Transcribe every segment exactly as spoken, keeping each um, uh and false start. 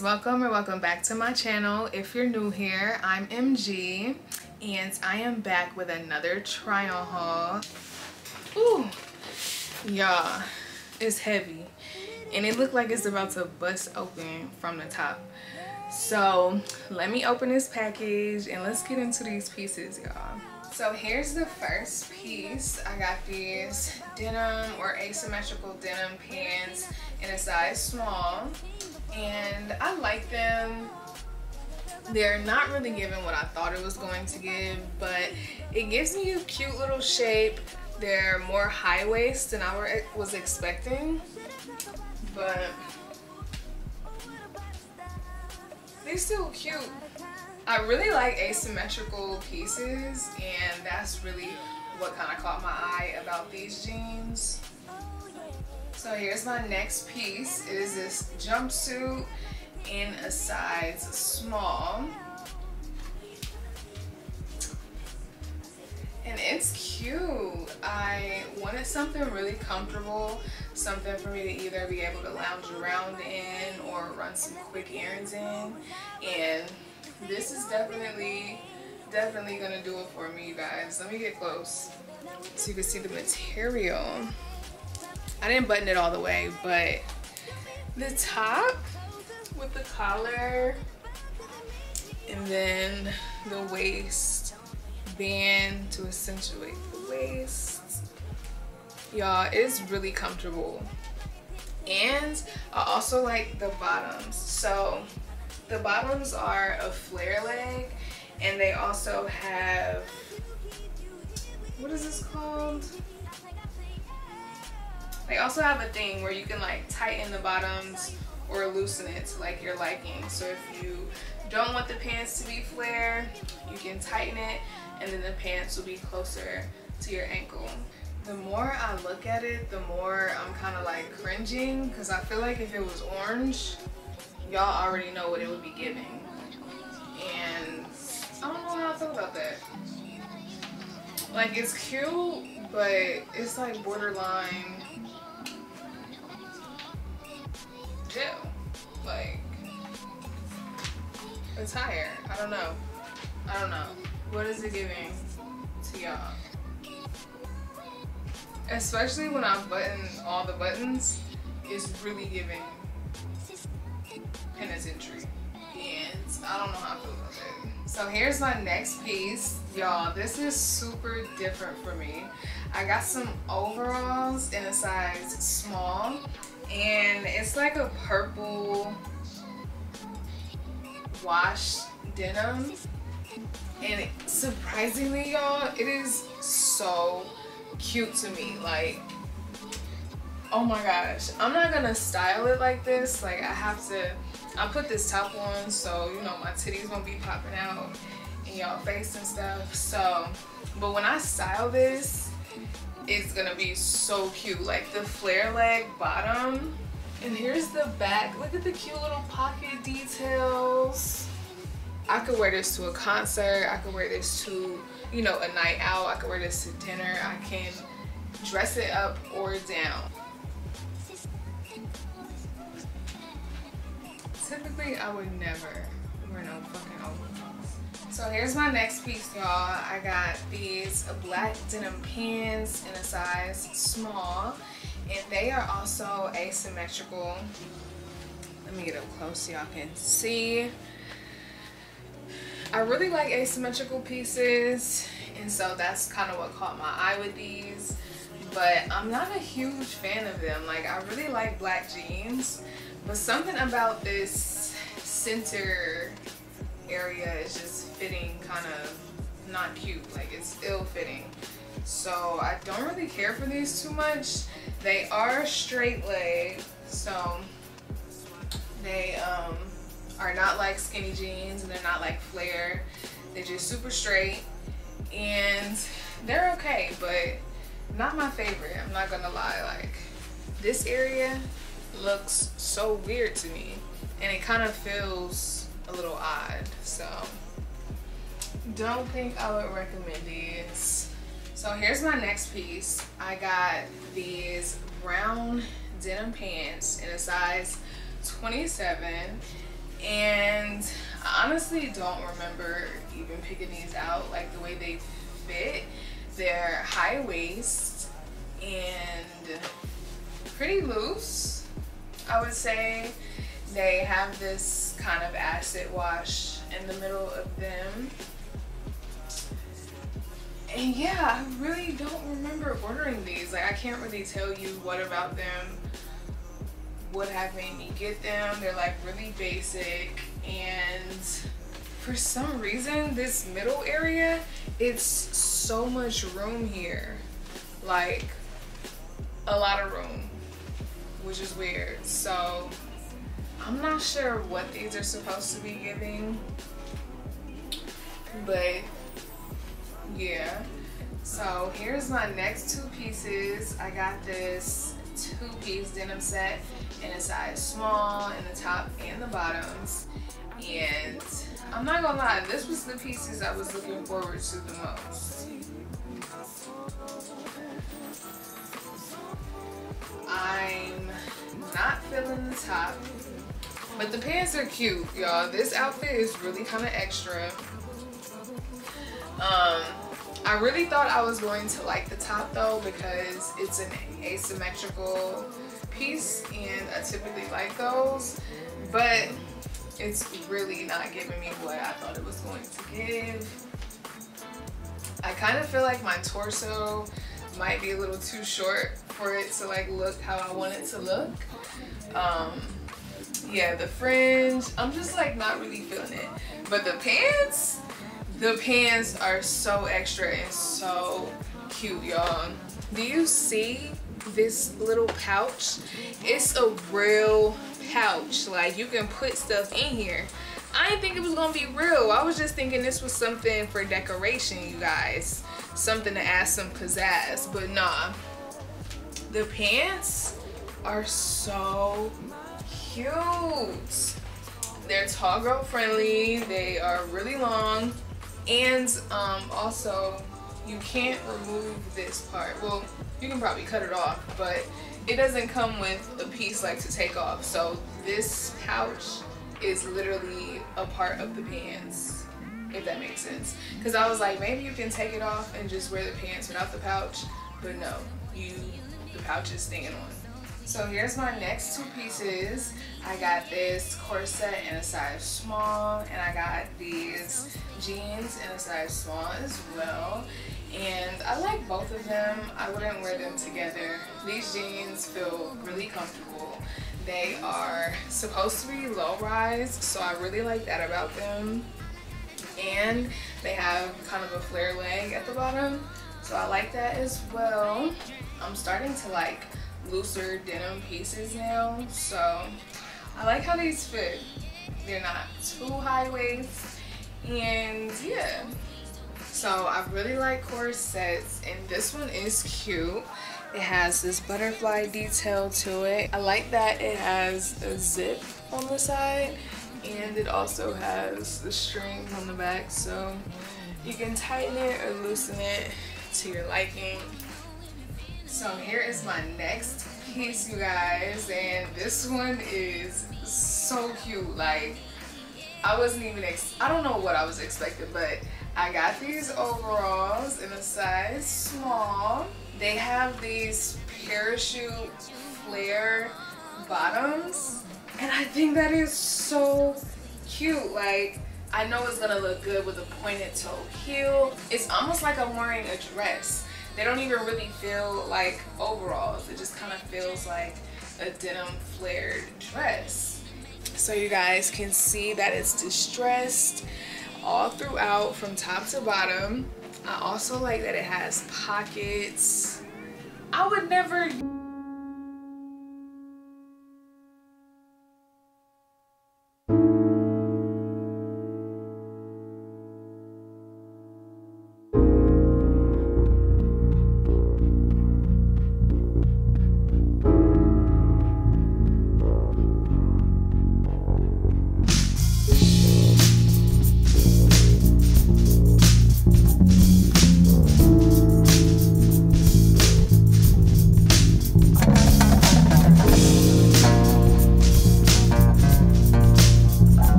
guys, welcome or welcome back to my channel. If you're new here, I'm M G and I am back with another try on haul. Ooh, y'all, it's heavy and it looked like it's about to bust open from the top. So let me open this package and let's get into these pieces, y'all. So here's the first piece. I got these denim or asymmetrical denim pants in a size small. And I like them. They're not really giving what I thought it was going to give, but it gives me a cute little shape. They're more high waist than I was expecting, but they're still cute. I really like asymmetrical pieces, and that's really what kind of caught my eye about these jeans. So here's my next piece. It is this jumpsuit in a size small. And it's cute. I wanted something really comfortable, something for me to either be able to lounge around in or run some quick errands in. And this is definitely, definitely gonna do it for me, you guys. Let me get close so you can see the material. I didn't button it all the way, but the top with the collar and then the waist band to accentuate the waist. Y'all, it's really comfortable. And I also like the bottoms. So the bottoms are a flare leg and they also have, what is this called? They also have a thing where you can like tighten the bottoms or loosen it to like your liking. So if you don't want the pants to be flare, you can tighten it and then the pants will be closer to your ankle. The more I look at it, the more I'm kind of like cringing because I feel like if it was orange, y'all already know what it would be giving. And I don't know how I feel about that. Like, it's cute, but it's like borderline. Yeah, like attire. I don't know. I don't know. What is it giving to y'all? Especially when I button all the buttons, it's really giving penitentiary. And I don't know how I feel about that. So here's my next piece, y'all. This is super different for me. I got some overalls in a size small. And it's like a purple wash denim, and surprisingly, y'all, it is so cute to me. Like, oh my gosh, I'm not gonna style it like this. Like, I have to, I put this top on so, you know, my titties gonna be popping out in y'all face and stuff. So, but when I style this, it's gonna be so cute, like the flare leg bottom. And here's the back. Look at the cute little pocket details. I could wear this to a concert. I could wear this to, you know, a night out. I could wear this to dinner. I can dress it up or down. Typically, I would never wear no fucking overalls. So here's my next piece, y'all. I got these black denim pants in a size small, and they are also asymmetrical. Let me get up close so y'all can see. I really like asymmetrical pieces, and so that's kind of what caught my eye with these, but I'm not a huge fan of them. Like, I really like black jeans, but something about this center area is just fitting kind of not cute. Like, it's ill-fitting, so I don't really care for these too much. They are straight leg, so they um are not like skinny jeans and they're not like flare. They're just super straight and they're okay, but not my favorite. I'm not gonna lie. Like, this area looks so weird to me and it kind of feels a little odd, so don't think I would recommend these. So here's my next piece. I got these brown denim pants in a size twenty-seven and I honestly don't remember even picking these out, like the way they fit. They're high waist and pretty loose, I would say. They have this kind of acid wash in the middle of them. And yeah, I really don't remember ordering these. Like, I can't really tell you what about them would have made me get them. They're like really basic, and for some reason this middle area, it's so much room here, like a lot of room, which is weird. So I'm not sure what these are supposed to be giving, but yeah. So here's my next two pieces. I got this two-piece denim set in a size small in the top and the bottoms, and I'm not gonna lie, this was the pieces I was looking forward to the most. I'm not feeling the top, but the pants are cute, y'all. This outfit is really kind of extra. Um, I really thought I was going to like the top though, because it's an asymmetrical piece and I typically like those, but it's really not giving me what I thought it was going to give. I kind of feel like my torso might be a little too short for it to like look how I want it to look. Um, yeah, the fringe, I'm just like not really feeling it, but the pants, the pants are so extra and so cute, y'all. Do you see this little pouch? It's a real pouch. Like, you can put stuff in here. I didn't think it was gonna be real. I was just thinking this was something for decoration, you guys. Something to add some pizzazz, but nah. The pants are so cute. They're tall girl friendly. They are really long. And um, also, you can't remove this part. Well, you can probably cut it off, but it doesn't come with a piece like to take off. So this pouch is literally a part of the pants, if that makes sense. Because I was like, maybe you can take it off and just wear the pants without the pouch, but no, you the pouch is staying on. So here's my next two pieces. I got this corset in a size small, and I got these jeans in a size small as well. And I like both of them. I wouldn't wear them together. These jeans feel really comfortable. They are supposed to be low rise, so I really like that about them. And they have kind of a flare leg at the bottom, so I like that as well. I'm starting to like looser denim pieces now, so I like how these fit. They're not too high waist, and yeah, so I really like corsets, and this one is cute. It has this butterfly detail to it. I like that it has a zip on the side, and it also has the strings on the back, so you can tighten it or loosen it to your liking. So here is my next piece, you guys, and this one is so cute. Like, I wasn't even, ex I don't know what I was expecting, but I got these overalls in a size small. They have these parachute flare bottoms, and I think that is so cute. Like, I know it's gonna look good with a pointed toe heel. It's almost like I'm wearing a dress. They don't even really feel like overalls. It just kind of feels like a denim flared dress. So you guys can see that it's distressed all throughout from top to bottom. I also like that it has pockets. I would never...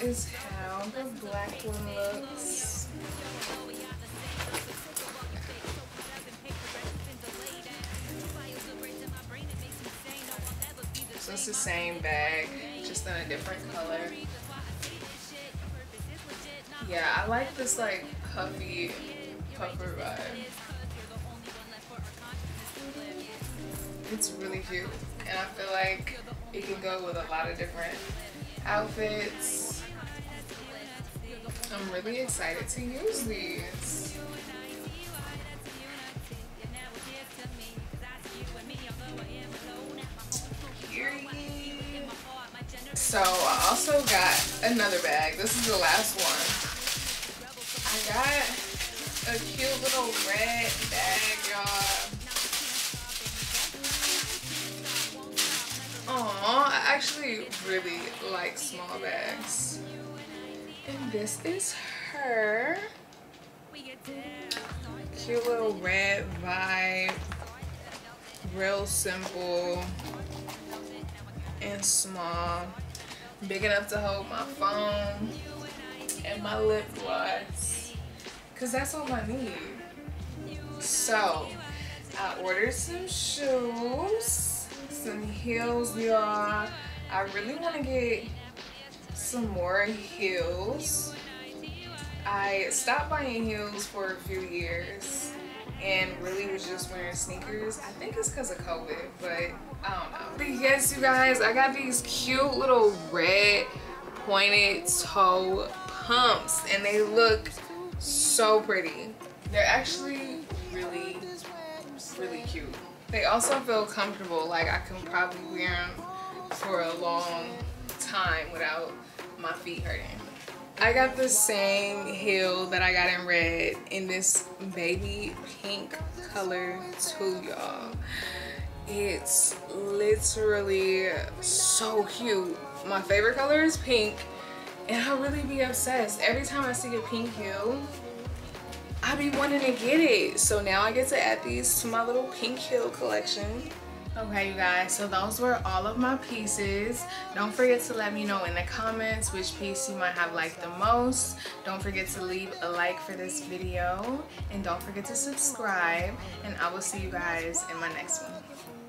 This is how the black one looks. So it's the same bag, just in a different color. Yeah, I like this like puffy puffer vibe. It's really cute, and I feel like it can go with a lot of different outfits. I'm really excited to use these. So I also got another bag. This is the last one. I got a cute little red bag, y'all. Aw, I actually really like small bags. And this is her. Cute little red vibe. Real simple and small, big enough to hold my phone and my lip gloss, because that's all I need. So I ordered some shoes, some heels, y'all. I really want to get some more heels. I stopped buying heels for a few years and really was just wearing sneakers. I think it's because of COVID, but I don't know. But yes, you guys, I got these cute little red pointed toe pumps, and they look so pretty. They're actually really, really cute. They also feel comfortable. Like, I can probably wear them for a long time without my feet hurting. I got the same heel that I got in red in this baby pink color too, y'all. It's literally so cute. My favorite color is pink, and I'll really be obsessed. Every time I see a pink heel, I be wanting to get it. So now I get to add these to my little pink heel collection. Okay, you guys, so those were all of my pieces. Don't forget to let me know in the comments which piece you might have liked the most. Don't forget to leave a like for this video, and don't forget to subscribe, and I will see you guys in my next one.